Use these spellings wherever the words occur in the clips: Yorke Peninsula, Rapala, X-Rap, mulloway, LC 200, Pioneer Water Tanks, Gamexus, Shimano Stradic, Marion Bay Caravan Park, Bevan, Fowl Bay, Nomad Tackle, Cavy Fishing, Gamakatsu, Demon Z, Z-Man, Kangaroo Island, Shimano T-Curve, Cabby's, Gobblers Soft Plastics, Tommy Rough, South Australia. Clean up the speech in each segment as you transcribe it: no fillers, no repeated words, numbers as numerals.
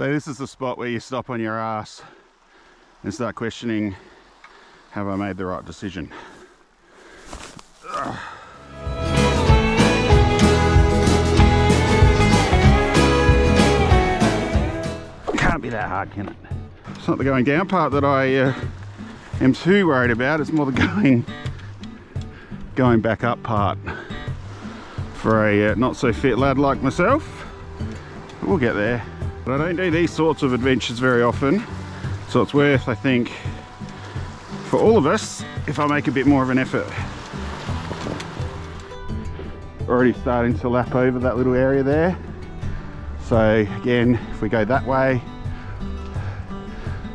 So this is the spot where you stop on your ass and start questioning, have I made the right decision? Ugh. Can't be that hard, can it? It's not the going down part that I am too worried about, it's more the going back up part. For a not so fit lad like myself, we'll get there. But I don't do these sorts of adventures very often, so it's worth, I think, for all of us, if I make a bit more of an effort. Already starting to lap over that little area there. So again, if we go that way,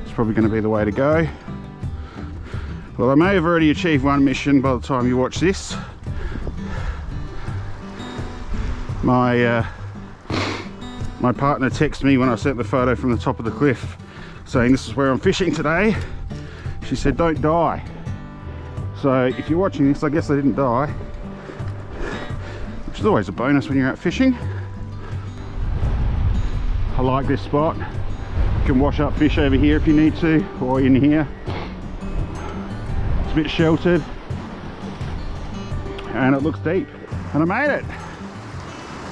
it's probably going to be the way to go. Well, I may have already achieved one mission by the time you watch this. My partner texted me when I sent the photo from the top of the cliff saying this is where I'm fishing today. She said don't die. So if you're watching this, I guess I didn't die, which is always a bonus when you're out fishing. I like this spot. You can wash up fish over here if you need to, or in here. It's a bit sheltered and it looks deep, and I made it.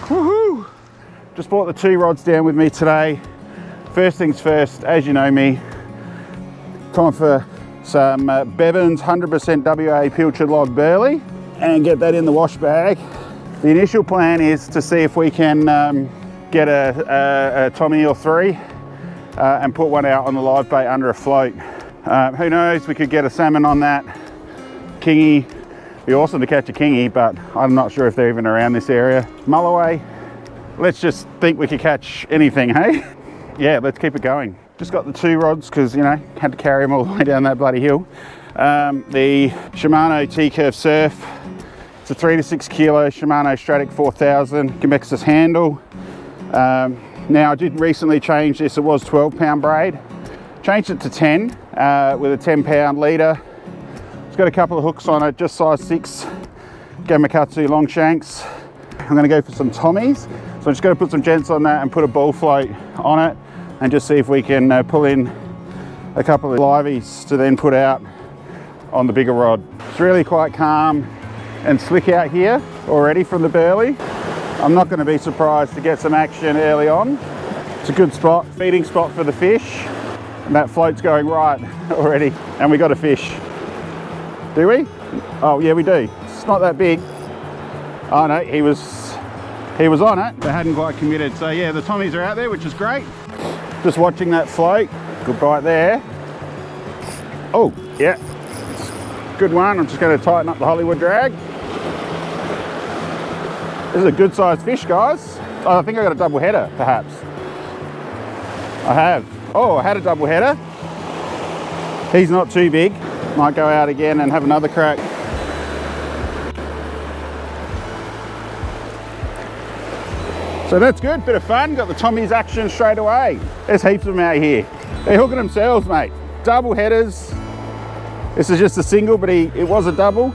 Woohoo! Just brought the two rods down with me today. First things first, as you know me, time for some Bevan's 100% WA pilchard log burley and get that in the wash bag. The initial plan is to see if we can get a Tommy or three and put one out on the live bait under a float. Who knows, we could get a salmon on that, kingy. It'd be awesome to catch a kingy, but I'm not sure if they're even around this area. Mulloway, let's just think we could catch anything, hey? Yeah, let's keep it going. Just got the two rods because, you know, had to carry them all the way down that bloody hill. The Shimano T-Curve Surf. It's a 3 to 6 kilo Shimano Stradic 4000 Gamexus handle. Now I did recently change this. It was 12-pound braid. Changed it to 10 with a 10-pound leader. It's got a couple of hooks on it, just size 6 Gamakatsu long shanks. I'm going to go for some Tommies, so I'm just going to put some gents on that and put a ball float on it and just see if we can pull in a couple of liveys to then put out on the bigger rod. It's really quite calm and slick out here already from the burley. I'm not going to be surprised to get some action early on. It's a good spot, feeding spot for the fish, and that float's going right already, and we got a fish. Do we? Oh yeah, we do. It's not that big. Oh no, he was on it, but hadn't quite committed. So yeah, the Tommies are out there, which is great. Just watching that float. Good bite there. Oh yeah, good one. I'm just going to tighten up the Hollywood drag. This is a good sized fish, guys. Oh, I think I got a double header, perhaps. I have. Oh, I had a double header. He's not too big. Might go out again and have another crack. So that's good, bit of fun. Got the Tommies action straight away. There's heaps of them out here. They're hooking themselves, mate. Double headers. This is just a single, but it was a double.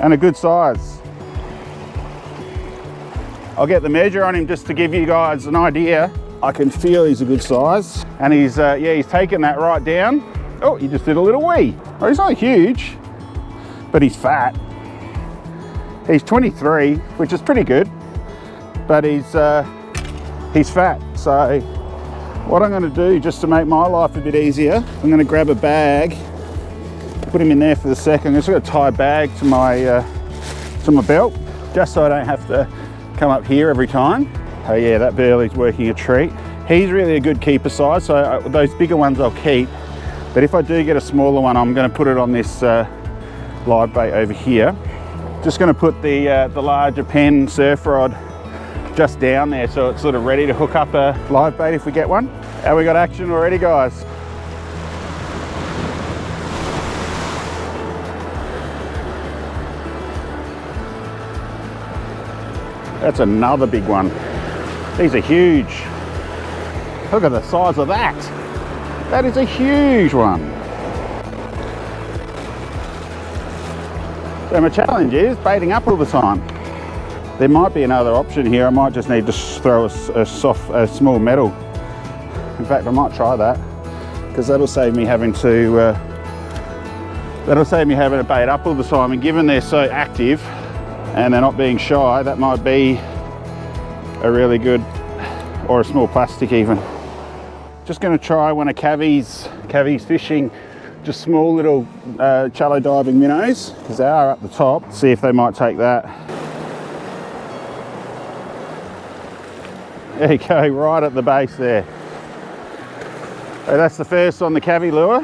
And a good size. I'll get the measure on him just to give you guys an idea. I can feel he's a good size, and he's yeah, he's taken that right down. Oh, he just did a little wee. Oh, he's not huge, but he's fat. He's 23, which is pretty good, but he's fat. So what I'm going to do just to make my life a bit easier, I'm going to grab a bag, put him in there for the second. I'm just going to tie a bag to my belt, just so I don't have to come up here every time. Oh yeah, that burley's working a treat. He's really a good keeper size, so those bigger ones I'll keep. But if I do get a smaller one, I'm going to put it on this live bait over here. Just going to put the larger pen surf rod just down there, so it's sort of ready to hook up a live bait if we get one. And we got action already, guys. That's another big one. These are huge. Look at the size of that. That is a huge one. So my challenge is baiting up all the time. There might be another option here. I might just need to throw a small metal. In fact, I might try that, because that'll save me having to a bait up all the time, and given they're so active and they're not being shy, that might be a really good, or a small plastic even. Just going to try one of Cavi's fishing, just small little shallow diving minnows, because they are up the top. See if they might take that. There you go, right at the base there. So that's the first on the Cavi lure.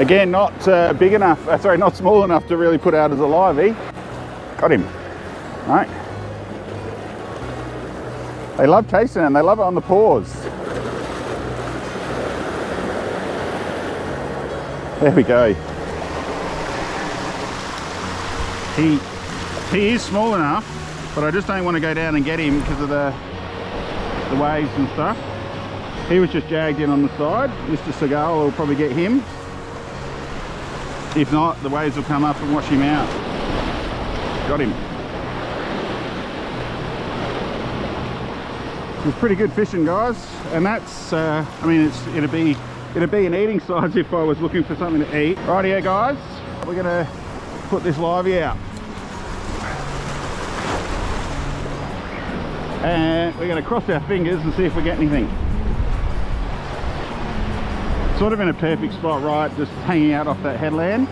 Again, not big enough, sorry, not small enough to really put out as a livey. Got him. All right. They love chasing and they love it on the paws. There we go. He is small enough, but I just don't want to go down and get him because of the waves and stuff. He was just jagged in on the side. Mr. Seagal will probably get him. If not, the waves will come up and wash him out. Got him. It's pretty good fishing, guys, and that's I mean, it'd be an eating size if I was looking for something to eat. Right here, guys, we're gonna put this livey out, and we're gonna cross our fingers and see if we get anything. Sort of in a perfect spot, right, just hanging out off that headland.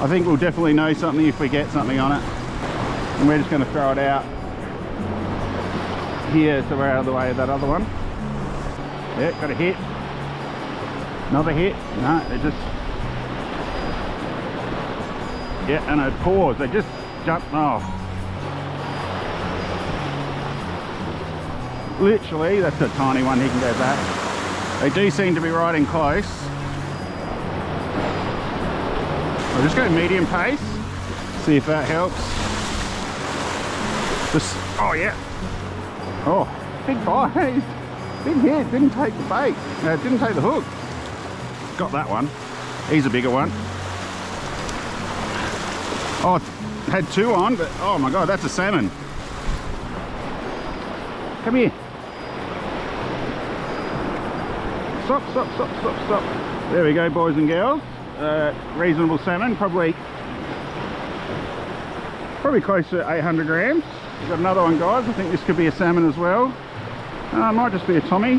I think we'll definitely know something if we get something on it, and we're just gonna throw it out here, so we're out of the way of that other one. Yeah, got a hit. Another hit. No, they just... yeah, and it paws. They just jumped off. Literally, that's a tiny one. He can go back. They do seem to be riding close. I'll just go medium pace. See if that helps. Just... oh, yeah. Oh, big bite, big hit, didn't take the bait, didn't take the hook. Got that one, he's a bigger one. Oh, had two on, but oh my God, that's a salmon. Come here. Stop, stop, stop, stop, stop. There we go, boys and girls. Reasonable salmon, probably close to 800 grams. We've got another one, guys. I think this could be a salmon as well. It might just be a tommy.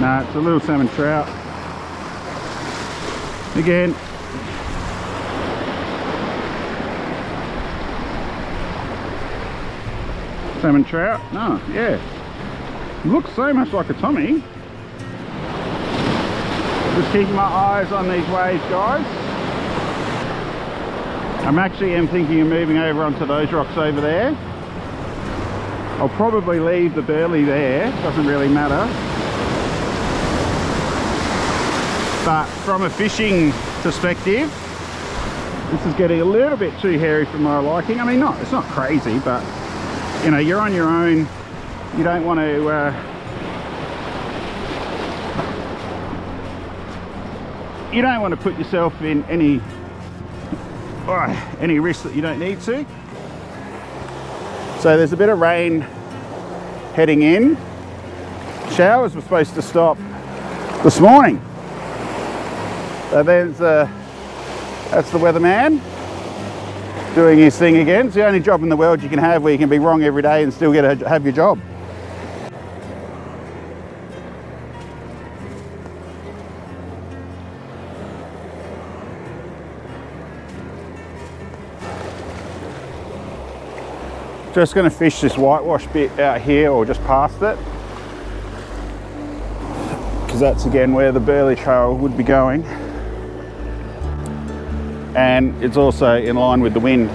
Nah, it's a little salmon trout. Again. Salmon trout. No, yeah. Looks so much like a tommy. Just keeping my eyes on these waves, guys. I'm actually thinking of moving over onto those rocks over there. I'll probably leave the burley there, doesn't really matter. But from a fishing perspective, this is getting a little bit too hairy for my liking. I mean, it's not crazy, but you know, you're on your own. You don't want to... you don't want to put yourself in any risk that you don't need to. So there's a bit of rain heading in. Showers were supposed to stop this morning. So that's the weatherman doing his thing again. It's the only job in the world you can have where you can be wrong every day and still have your job. Just going to fish this whitewash bit out here, or just past it, because that's again where the burley trail would be going, and it's also in line with the wind.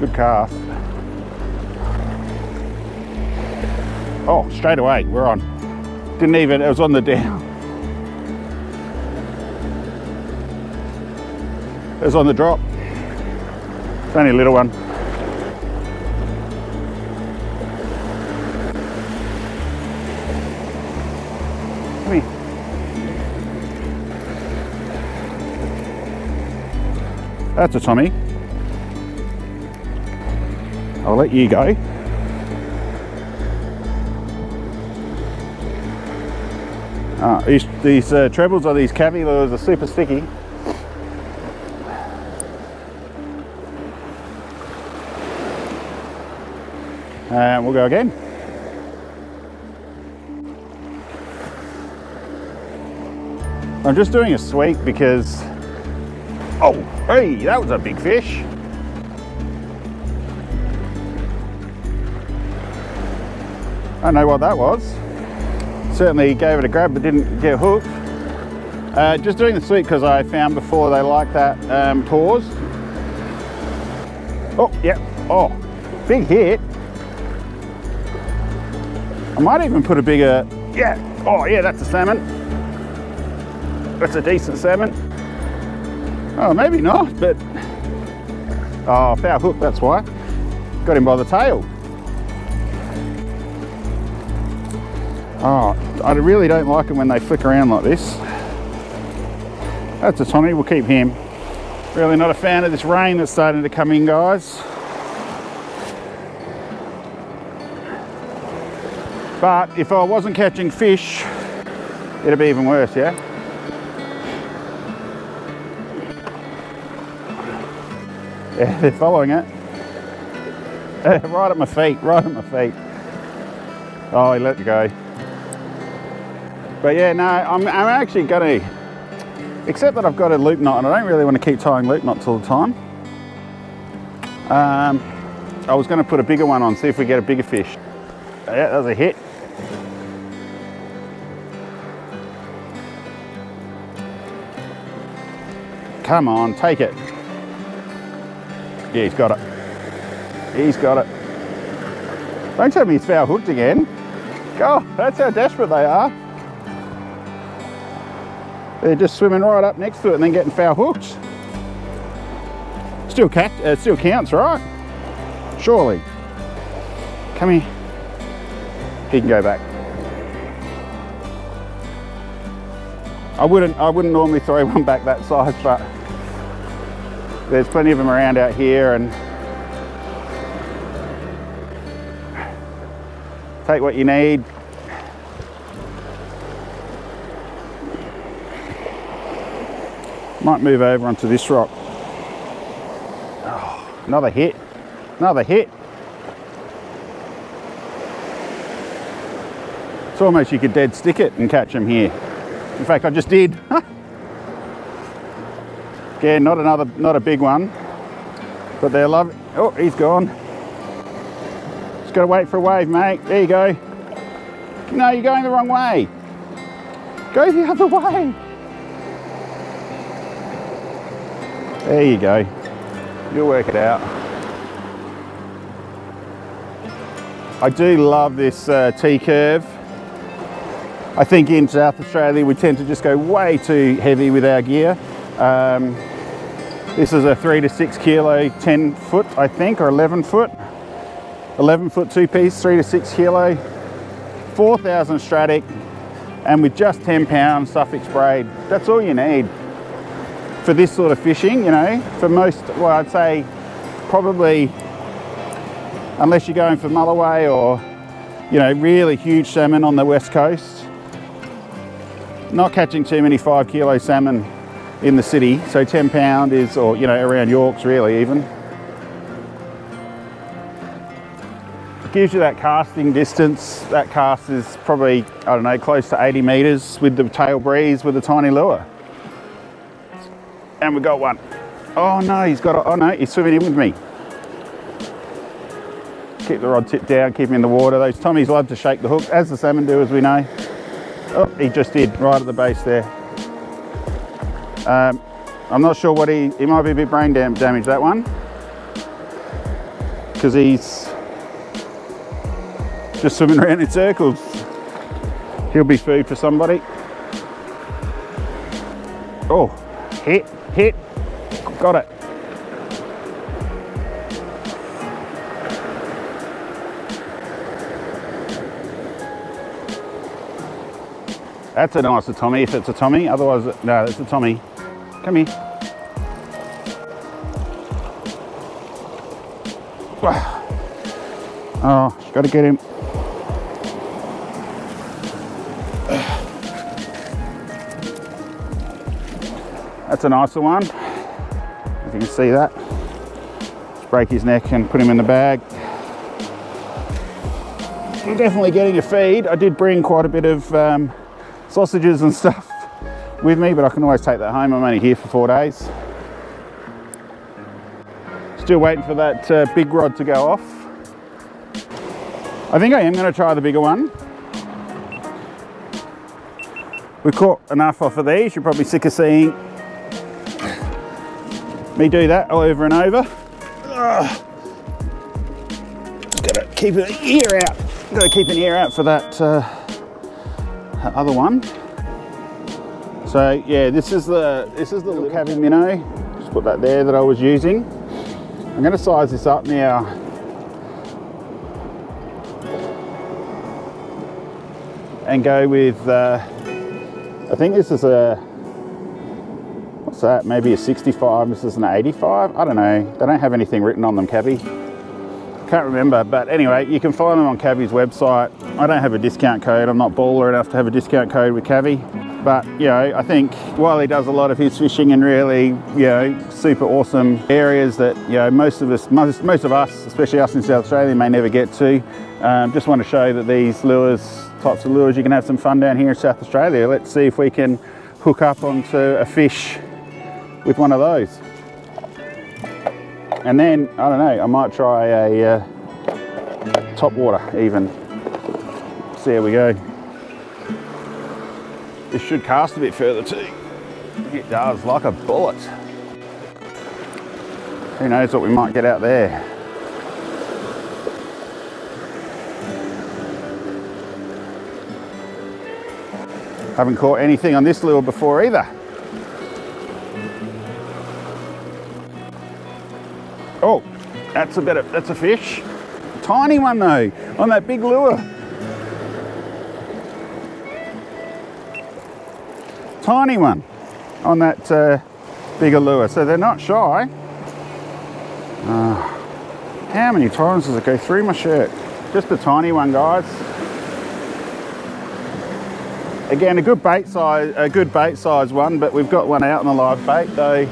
Good cast. Oh, straight away, we're on. Didn't even, it was on the down. It was on the drop. It's only a little one. That's a Tommy. I'll let you go. These trebles or these cavi lures are super sticky. And we'll go again. I'm just doing a sweep because, oh, hey, that was a big fish. I don't know what that was. Certainly gave it a grab but didn't get hooked. Just doing the sweep because I found before they like that pause. Oh, yeah, oh, big hit. I might even put a bigger, yeah, oh yeah, that's a salmon. That's a decent salmon. Oh, maybe not, but, oh, foul hook, that's why. Got him by the tail. Oh, I really don't like it when they flick around like this. That's a Tommy, we'll keep him. Really not a fan of this rain that's starting to come in, guys. But if I wasn't catching fish, it'd be even worse, yeah? Yeah, they're following it. Right at my feet, right at my feet. Oh, he let it go. But yeah, no, I'm actually gonna, except that I've got a loop knot and I don't really want to keep tying loop knots all the time. I was gonna put a bigger one on, see if we get a bigger fish. Yeah, that was a hit. Come on, take it. Yeah, he's got it. He's got it. Don't tell me he's foul hooked again. God, that's how desperate they are. They're just swimming right up next to it and then getting foul hooked. Still counts, right? Surely. Come here. He can go back. I wouldn't normally throw one back that size, but there's plenty of them around out here, and take what you need. Might move over onto this rock. Oh, another hit, another hit. It's almost you could dead stick it and catch them here. In fact, I just did. Yeah, not a big one, but they're loving. Oh, he's gone. Just got to wait for a wave, mate. There you go. No, you're going the wrong way. Go the other way. There you go. You'll work it out. I do love this T-curve. I think in South Australia we tend to just go way too heavy with our gear. This is a 3 to 6 kilo 10 foot, I think, or 11 foot. 11 foot two-piece, 3 to 6 kilo, 4,000 Stradic, and with just 10 pounds suffix braid. That's all you need for this sort of fishing, you know. For most, well, I'd say probably, unless you're going for mulloway or, you know, really huge salmon on the west coast. Not catching too many 5 kilo salmon in the city, so 10 pound is, or, you know, around Yorkes really even. It gives you that casting distance. That cast is probably, I don't know, close to 80 meters with the tail breeze with a tiny lure. And we got one. Oh no, he's got, oh no, he's swimming in with me. Keep the rod tip down, keep him in the water. Those Tommies love to shake the hook, as the salmon do, as we know. Oh, he just did, right at the base there. I'm not sure what he might be a bit brain damaged, that one. Because he's just swimming around in circles. He'll be food for somebody. Oh, hit, hit, got it. That's a nicer Tommy, if it's a Tommy. Otherwise, no, it's a Tommy. Come here. Oh, just got to get him. That's a nicer one, if you can see that. Just break his neck and put him in the bag. You're definitely getting a feed. I did bring quite a bit of sausages and stuff with me, but I can always take that home. I'm only here for 4 days. Still waiting for that big rod to go off. I think I am going to try the bigger one. We caught enough off of these. You're probably sick of seeing me do that over and over. Just got to keep an ear out. Got to keep an ear out for that, that other one. So yeah, this is the little cabin minnow. Just put that there that I was using. I'm going to size this up now. And go with, I think this is a, what's that? Maybe a 65, this is an 85. I don't know. They don't have anything written on them, Cabby. Can't remember, but anyway, you can find them on Cabby's website. I don't have a discount code. I'm not baller enough to have a discount code with Cabby. But, you know, I think while he does a lot of his fishing in really, you know, super awesome areas that, you know, most of us, especially us in South Australia, may never get to, just want to show that these lures, types of lures, you can have some fun down here in South Australia. Let's see if we can hook up onto a fish with one of those. And then, I don't know, I might try a top water even. See how we go. This should cast a bit further too. It does, like a bullet. Who knows what we might get out there. Haven't caught anything on this lure before either. Oh, that's a better, that's a fish. Tiny one though, on that big lure. Tiny one on that bigger lure, so they're not shy. How many times does it go through my shirt? Just a tiny one, guys. Again, a good bait size one, but we've got one out on the live bait though.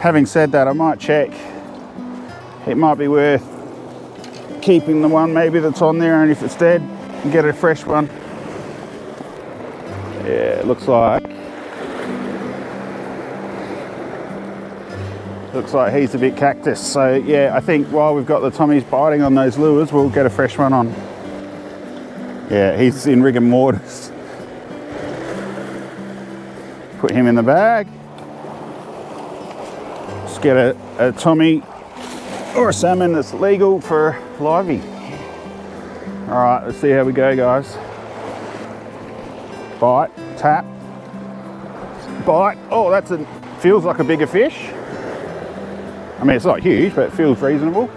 Having said that, I might check. It might be worth keeping the one maybe that's on there, and if it's dead, get a fresh one. Yeah, it looks like he's a bit cactus. So yeah, I think while we've got the Tommies biting on those lures, we'll get a fresh one on. Yeah, he's in rigor mortis. Put him in the bag. Let's get a Tommy or a salmon that's legal for livey. All right, let's see how we go, guys. Bite, tap, bite. Oh, that's a, feels like a bigger fish. I mean, it's not huge, but it feels reasonable.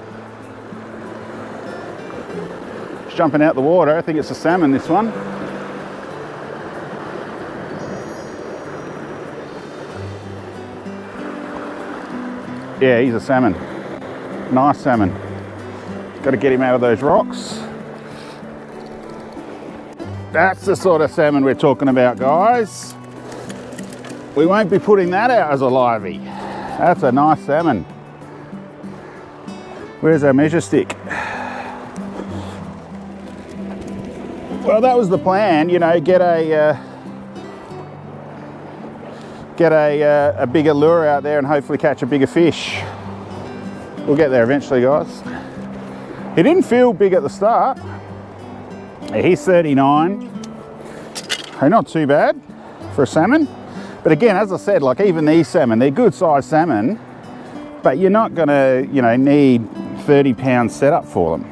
Jumping out the water. I think it's a salmon, this one. Yeah, he's a salmon. Nice salmon. Got to get him out of those rocks. That's the sort of salmon we're talking about, guys. We won't be putting that out as a livey. That's a nice salmon. Where's our measure stick? Well, that was the plan, you know, get a bigger lure out there and hopefully catch a bigger fish. We'll get there eventually, guys. He didn't feel big at the start. Yeah, he's 39. Hey, not too bad for a salmon. But again, as I said, like even these salmon, they're good sized salmon, but you're not gonna, you know, need 30 pounds setup for them.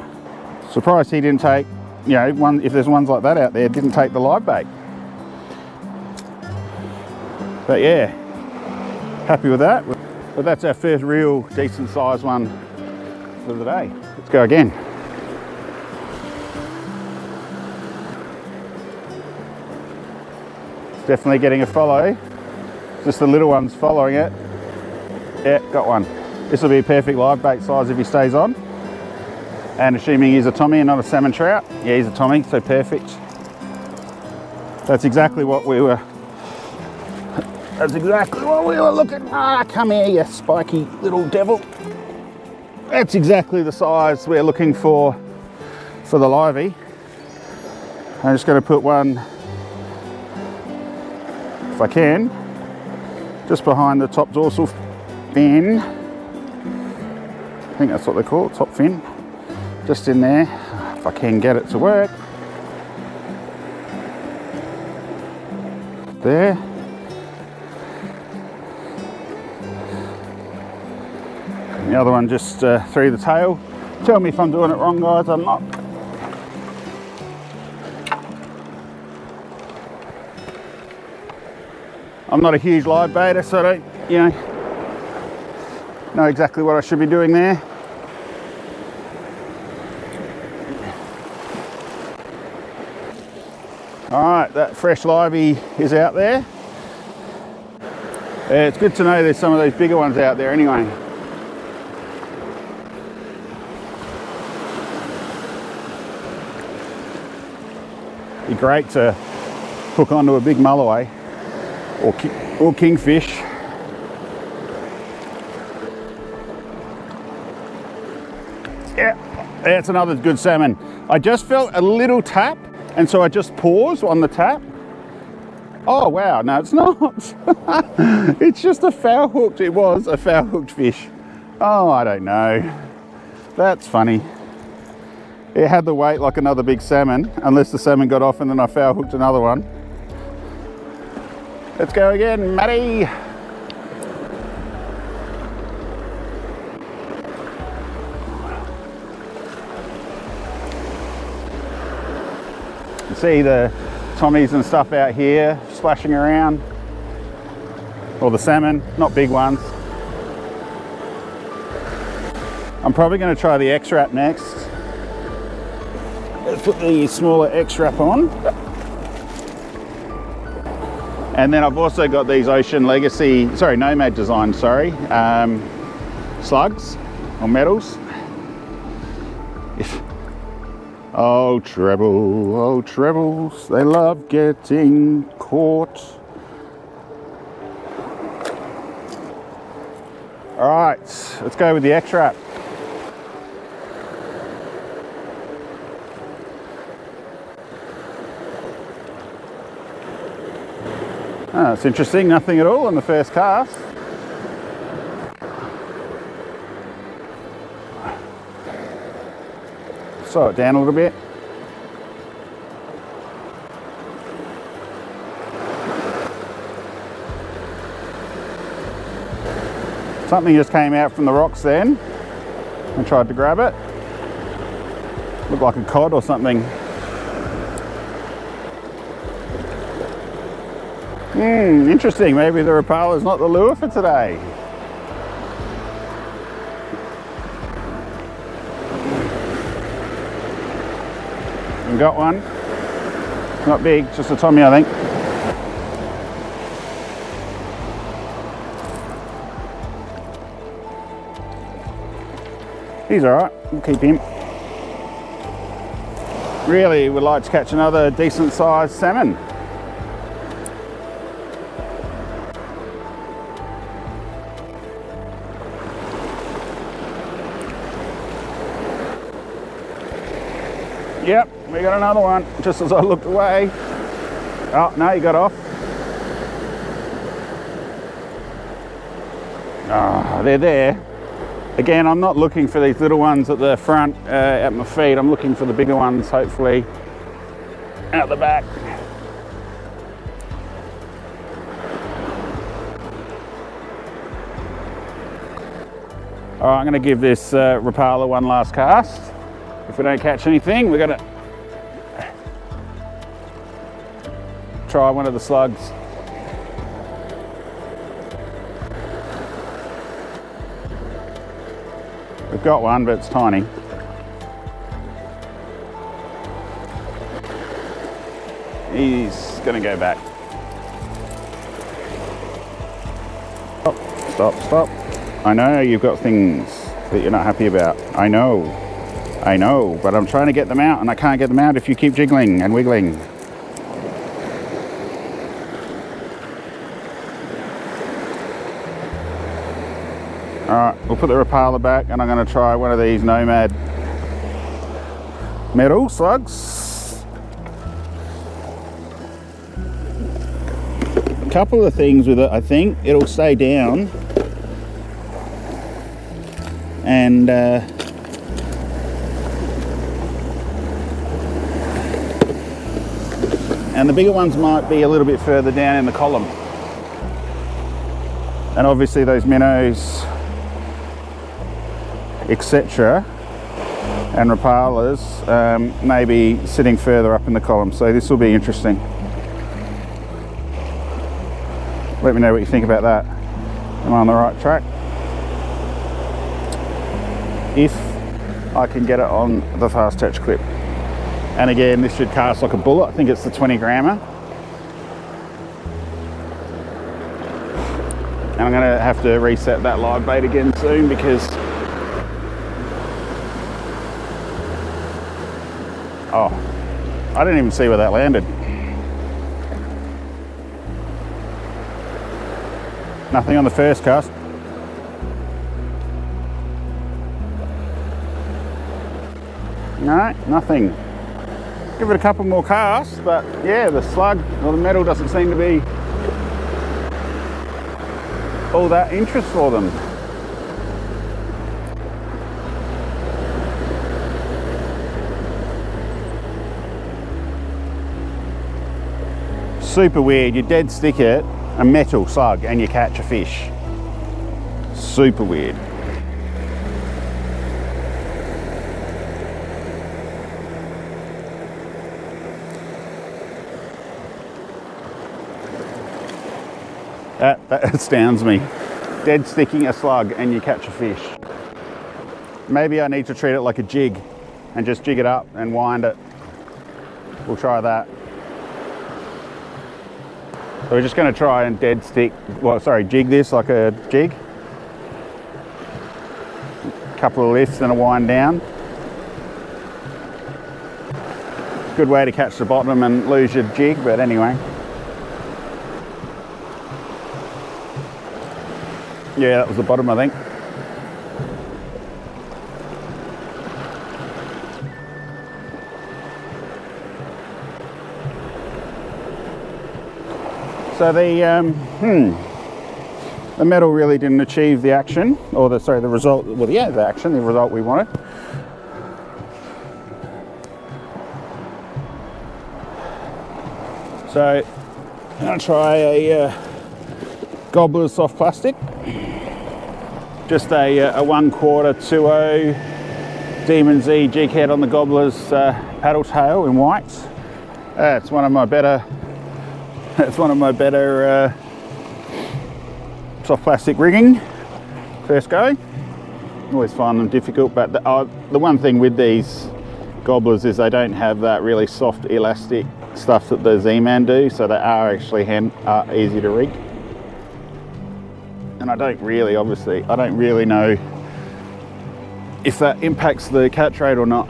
Surprised he didn't take, you know, one, if there's ones like that out there, didn't take the live bait. But yeah, happy with that. But that's our first real decent sized one for the day. Let's go again. Definitely getting a follow. Just the little one's following it. Yeah, got one. This will be a perfect live bait size if he stays on. And assuming he's a Tommy and not a salmon trout. Yeah, he's a Tommy, so perfect. That's exactly what we were... That's exactly what we were looking... Ah, come here, you spiky little devil. That's exactly the size we're looking for the livey. I'm just going to put one, if I can, just behind the top dorsal fin. I think that's what they call it, top fin. Just in there, if I can get it to work. There. And the other one just through the tail. Tell me if I'm doing it wrong, guys, I'm not. I'm not a huge live baiter, so I don't, you know exactly what I should be doing there. All right, that fresh livey is out there. It's good to know there's some of those bigger ones out there anyway. It'd be great to hook onto a big mulloway. Or kingfish. Yeah, that's another good salmon. I just felt a little tap, and so I just paused on the tap. Oh wow, no it's not. It's just a foul hooked, it was a foul hooked fish. Oh, I don't know. That's funny. It had the weight like another big salmon, unless the salmon got off and then I foul hooked another one. Let's go again, Matty. You see the tommies and stuff out here splashing around. Or the salmon, not big ones. I'm probably going to try the X-Rap next. Let's put the smaller X-Rap on. And then I've also got these Ocean Legacy, sorry, Nomad Design, sorry, slugs or medals. Oh, treble, oh, trebles, they love getting caught. All right, let's go with the X-Rap. Oh, it's interesting, nothing at all on the first cast. Slow it down a little bit. Something just came out from the rocks then and tried to grab it. Looked like a cod or something. Interesting, maybe the Rapala's not the lure for today. We've got one. Not big, just a Tommy, I think. He's alright, we'll keep him. Really would like to catch another decent sized salmon. Yep, we got another one, just as I looked away. Oh, no, he got off. Ah, oh, they're there. Again, I'm not looking for these little ones at the front, at my feet. I'm looking for the bigger ones, hopefully, out the back. All right, I'm gonna give this Rapala one last cast. If we don't catch anything, we're gonna try one of the slugs. We've got one, but it's tiny. He's gonna go back. Stop, stop, stop. I know you've got things that you're not happy about. I know, but I'm trying to get them out and I can't get them out if you keep jiggling and wiggling. Alright, we'll put the Rapala back and I'm going to try one of these Nomad metal slugs. A couple of things with it, I think. It'll stay down and the bigger ones might be a little bit further down in the column. And obviously those minnows, etc. and Rapalas maybe sitting further up in the column, so this will be interesting. Let me know what you think about that. Am I on the right track? If I can get it on the fast touch clip. And again, this should cast like a bullet. I think it's the 20 grammer. And I'm gonna have to reset that live bait again soon because oh, I didn't even see where that landed. Nothing on the first cast. No, nothing. Give it a couple more casts, but yeah, the slug or the metal doesn't seem to be all that interest for them. Super weird, you dead stick it, a metal slug, and you catch a fish. Super weird. That astounds me. Dead sticking a slug and you catch a fish. Maybe I need to treat it like a jig and just jig it up and wind it. We'll try that. So we're just going to try and dead stick, well sorry, jig this like a jig. A couple of lifts and a wind down. Good way to catch the bottom and lose your jig, but anyway. Yeah, that was the bottom I think. So the metal really didn't achieve the action, or the, sorry, the result, well yeah, the action, the result we wanted. So I'm going to try a gobbler soft plastic, just a 1/4 2/0 Demon Z jig head on the gobbler's paddle tail in white. It's one of my better soft plastic rigging. First go. Always find them difficult, but the one thing with these gobblers is they don't have that really soft elastic stuff that the Z-Man do, so they are actually easy to rig. And I don't really, obviously, I don't really know if that impacts the catch rate or not.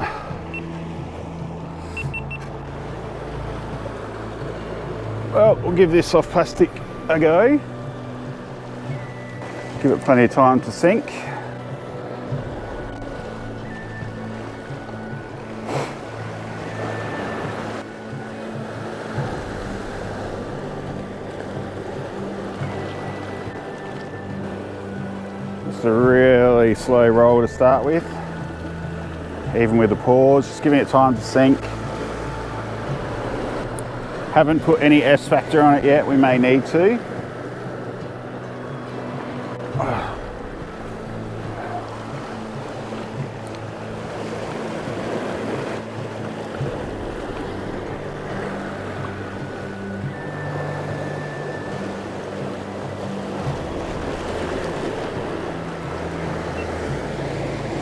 Well, we'll give this soft plastic a go. Give it plenty of time to sink. It's a really slow roll to start with, even with the pause, just giving it time to sink. Haven't put any S factor on it yet, we may need to.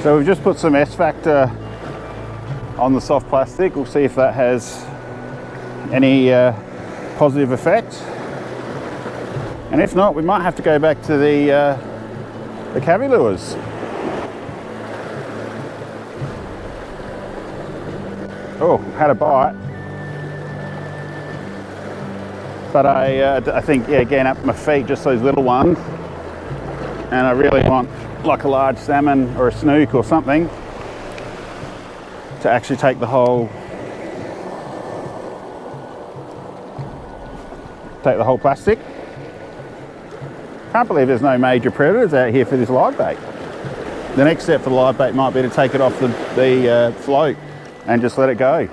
So we've just put some S factor on the soft plastic, we'll see if that has any positive effect, and if not we might have to go back to the the cavy lures. Oh, had a bite. But I think, yeah, again, up my feet, just those little ones. And I really want like a large salmon or a snook or something to actually take the whole plastic. Can't believe there's no major predators out here for this live bait. The next step for the live bait might be to take it off the float and just let it go.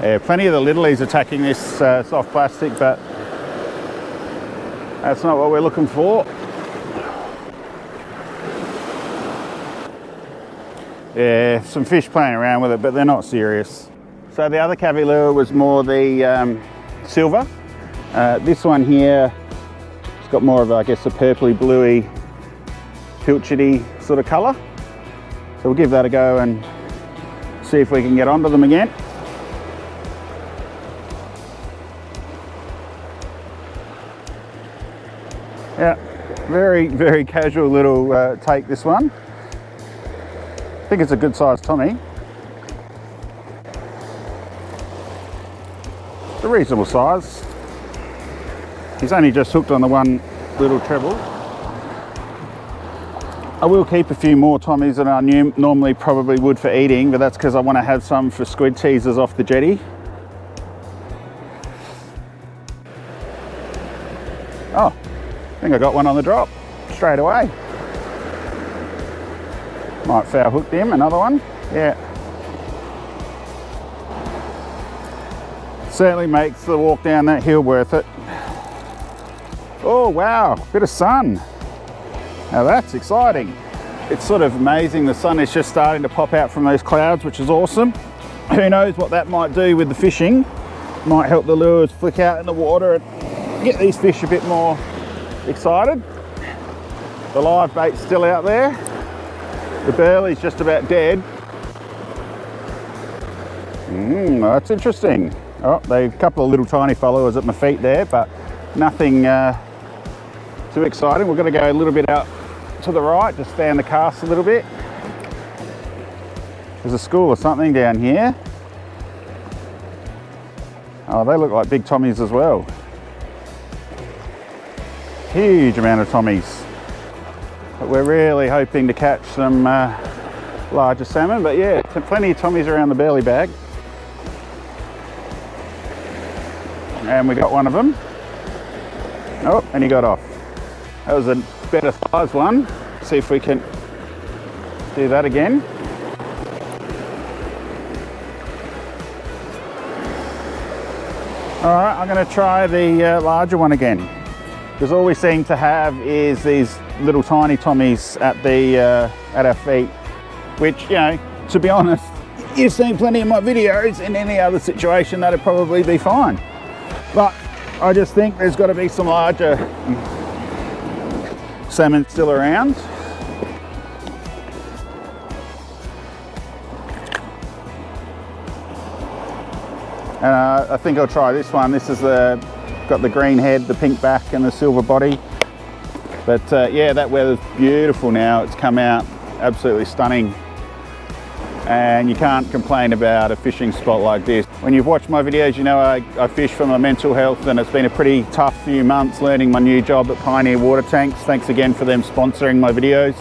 Yeah, plenty of the littlies attacking this soft plastic, but that's not what we're looking for. Yeah, some fish playing around with it, but they're not serious. So the other cavy lure was more the silver. This one here, it's got more of, I guess, a purpley, bluey, pilchardy sort of colour. So we'll give that a go and see if we can get onto them again. Yeah, very, very casual little take, this one. I think it's a good size Tommy. It's a reasonable size. He's only just hooked on the one little treble. I will keep a few more Tommies than I normally probably would for eating, but that's because I want to have some for squid teasers off the jetty. Oh. I think I got one on the drop straight away. Might foul hooked him, another one. Yeah. Certainly makes the walk down that hill worth it. Oh wow, bit of sun. Now that's exciting. It's sort of amazing, the sun is just starting to pop out from those clouds, which is awesome. Who knows what that might do with the fishing. Might help the lures flick out in the water and get these fish a bit more excited. The live bait's still out there. The burley's just about dead. That's interesting. Oh, they a couple of little tiny followers at my feet there, but nothing too exciting. We're going to go a little bit out to the right, just fan the cast a little bit. There's a school or something down here. Oh, they look like big Tommies as well. Huge amount of Tommies, but we're really hoping to catch some larger salmon. But yeah, plenty of Tommies around the belly bag, and we got one of them. Oh, and he got off. That was a better size one. See if we can do that again. All right, I'm going to try the larger one again. Because all we seem to have is these little tiny Tommies at the at our feet, which, you know, to be honest, you've seen plenty of my videos. In any other situation, that'd probably be fine. But I just think there's got to be some larger salmon still around. And I think I'll try this one. This is the got the green head, the pink back and the silver body. But yeah, that weather's beautiful now. It's come out absolutely stunning, and you can't complain about a fishing spot like this. When you've watched my videos, you know I fish for my mental health, and it's been a pretty tough few months learning my new job at Pioneer Water Tanks. Thanks again for them sponsoring my videos.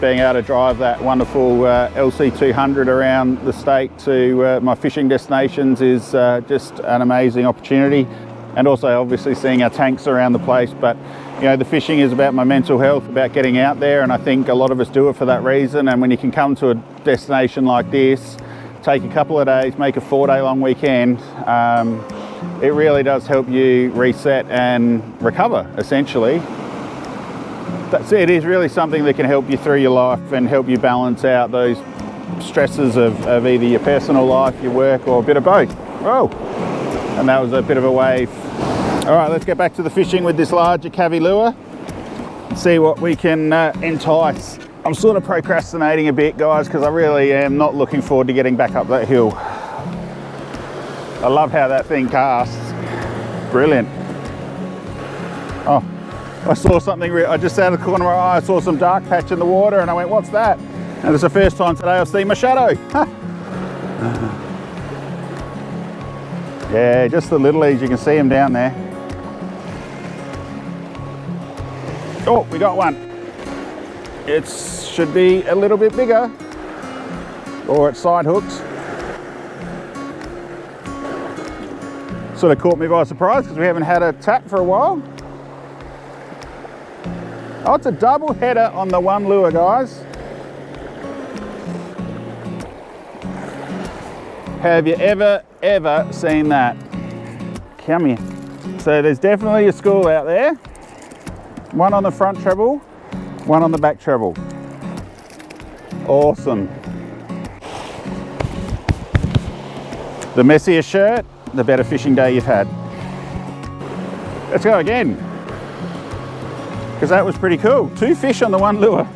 Being able to drive that wonderful LC 200 around the state to my fishing destinations is just an amazing opportunity, and also obviously seeing our tanks around the place. But you know, the fishing is about my mental health, about getting out there, and I think a lot of us do it for that reason. And when you can come to a destination like this, take a couple of days, make a 4-day long weekend, it really does help you reset and recover essentially. That's it. It is really something that can help you through your life and help you balance out those stresses of either your personal life, your work, or a bit of both. Oh, and that was a bit of a wave. All right, let's get back to the fishing with this larger cavy lure and see what we can entice. I'm sort of procrastinating a bit, guys, because I really am not looking forward to getting back up that hill. I love how that thing casts. Brilliant. Oh, I saw something, I just out of the corner of my eye, I saw some dark patch in the water and I went, what's that? And it's the first time today I've seen my shadow. Yeah, just the little leaves, you can see them down there. Oh, we got one. It should be a little bit bigger, or it's side hooks. Sort of caught me by surprise because we haven't had a tap for a while. Oh, it's a double header on the one lure, guys. Have you ever seen that? Come here. So there's definitely a school out there. One on the front treble, one on the back treble. Awesome. The messier shirt, the better fishing day you've had. Let's go again. Because that was pretty cool. Two fish on the one lure.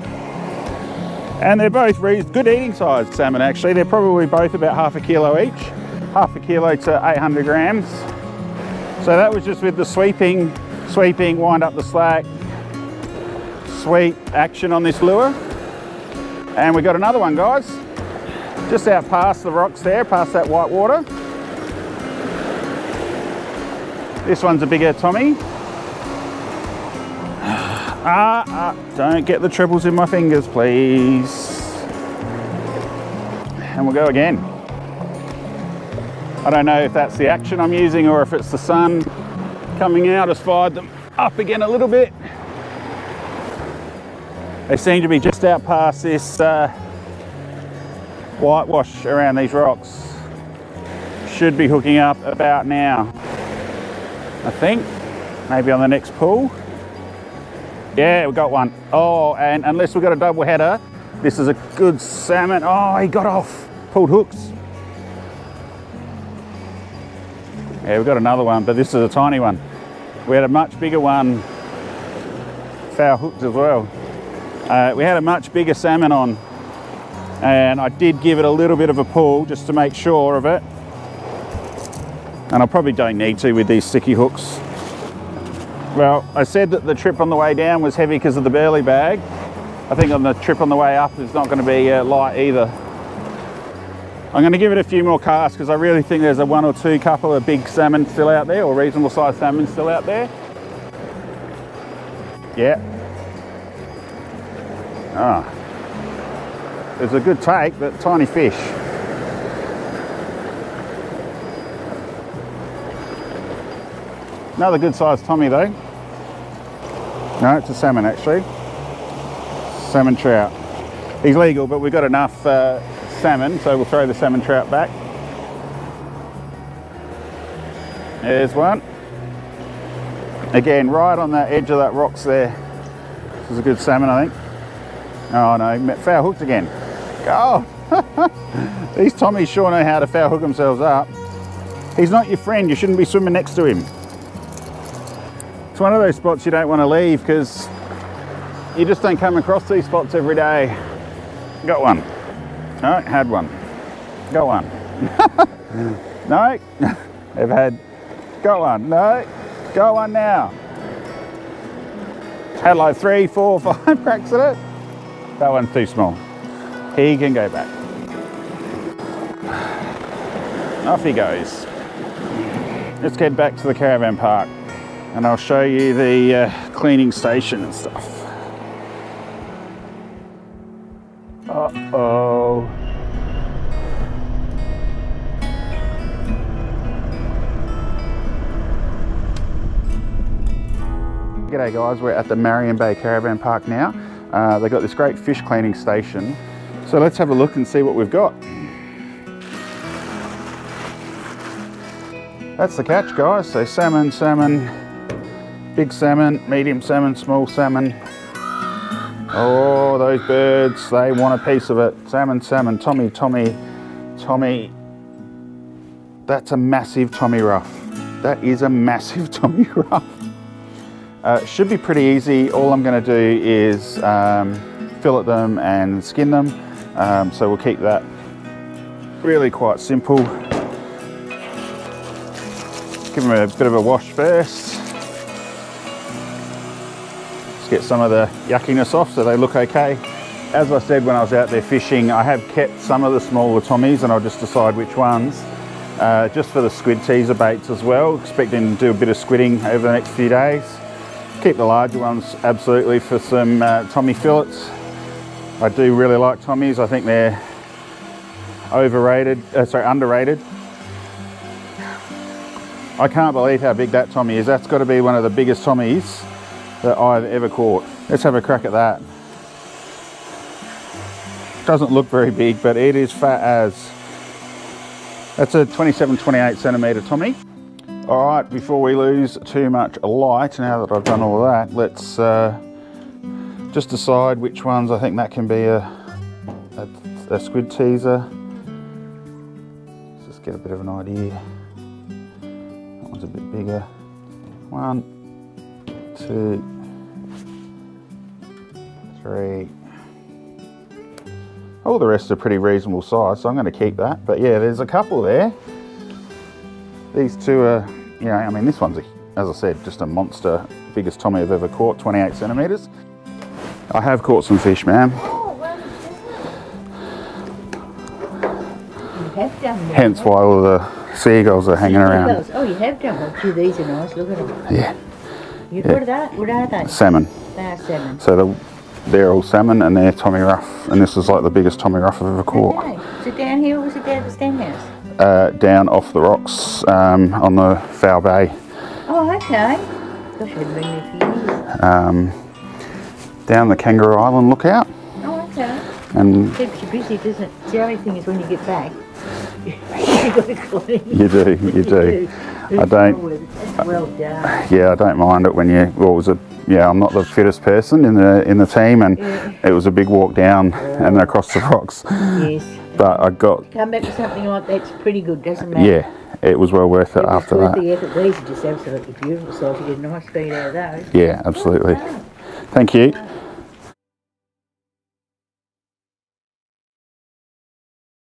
And they're both good eating sized salmon actually. They're probably both about half a kilo each. Half a kilo to 800 grams. So that was just with the sweeping, wind up the slack, sweep action on this lure. And we got another one, guys. Just out past the rocks there, past that white water. This one's a bigger Tommy. Don't get the trebles in my fingers, please. And we'll go again. I don't know if that's the action I'm using or if it's the sun coming out has fired them up again a little bit. They seem to be just out past this whitewash around these rocks. Should be hooking up about now, I think. Maybe on the next pull. Yeah, we got one. Oh, and unless we got a double header, this is a good salmon. Oh, he got off. Pulled hooks. Yeah, we got another one, but this is a tiny one. We had a much bigger one. Foul hooks as well. We had a much bigger salmon on, and I did give it a little bit of a pull just to make sure of it. And I probably don't need to with these sticky hooks. Well, I said that the trip on the way down was heavy because of the burley bag. I think on the trip on the way up it's not going to be light either. I'm going to give it a few more casts because I really think there's a one or two couple of big salmon still out there, or reasonable sized salmon still out there. Yeah. Ah. It's a good take, but tiny fish. Another good sized Tommy though. No, it's a salmon actually. Salmon trout. He's legal, but we've got enough salmon, so we'll throw the salmon trout back. There's one. Again, right on the edge of that rocks there. This is a good salmon, I think. Oh no, foul hooked again. Oh, these Tommies sure know how to foul hook themselves up. He's not your friend, you shouldn't be swimming next to him. It's one of those spots you don't want to leave because you just don't come across these spots every day. Got one. No, had one. Got one. No, I've had. Got one. No, got one now. Had like 3, 4, 5 cracks at it. That one's too small. He can go back. Off he goes. Let's get back to the caravan park. And I'll show you the cleaning station and stuff. Uh-oh. G'day guys, we're at the Marion Bay Caravan Park now. They've got this great fish cleaning station. So let's have a look and see what we've got. That's the catch guys, so salmon. Big salmon, medium salmon, small salmon. Oh, those birds, they want a piece of it. Salmon, Tommy. That's a massive Tommy Rough. That is a massive Tommy Rough. Should be pretty easy. All I'm gonna do is fillet them and skin them. So we'll keep that really quite simple. Give them a bit of a wash first. Just get some of the yuckiness off so they look okay. As I said when I was out there fishing, I have kept some of the smaller tommies and I'll just decide which ones. Just for the squid teaser baits as well, expecting to do a bit of squidding over the next few days. Keep the larger ones absolutely for some tommy fillets. I do really like tommies. I think they're underrated. I can't believe how big that tommy is. That's got to be one of the biggest tommies that I've ever caught. Let's have a crack at that. Doesn't look very big, but it is fat as. That's a 27-28 centimetre tommy. All right, before we lose too much light, now that I've done all that, let's just decide which ones. I think that can be a squid teaser. Let's just get a bit of an idea. That one's a bit bigger. One, two, three. All the rest are pretty reasonable size, so I'm going to keep that. But yeah, there's a couple there. These two are, you know, I mean, this one's, as I said, just a monster. Biggest tommy I've ever caught, 28 centimetres. I have caught some fish, ma'am. Hence why all the seagulls are hanging around. Oh, you have done one. Gee, these are nice. Look at them. Yeah. You caught that? What are they? Salmon. They are salmon. So they're all salmon and they're tommy rough. And this is like the biggest tommy rough I've ever caught. Okay. Is it down here or was it down at the stand house? Down off the rocks on the Fowl Bay. Oh, okay. Gosh, I've been there for years. Down the Kangaroo Island lookout. Oh, okay. And keeps you busy, doesn't it? The only thing is when you get back, you've got to clean. You do, you do. I don't. That's well done. Yeah, I don't mind it when you. Well, it was a. Yeah, I'm not the fittest person in the team, and yeah. It was a big walk down and across the rocks. Yes. But I got. Come back to something like that's pretty good, doesn't it? Yeah, it was well worth it after that. The effort. These are just absolutely beautiful, so if you get a nice feed out of those. Yeah, absolutely. Oh, wow. Thank you.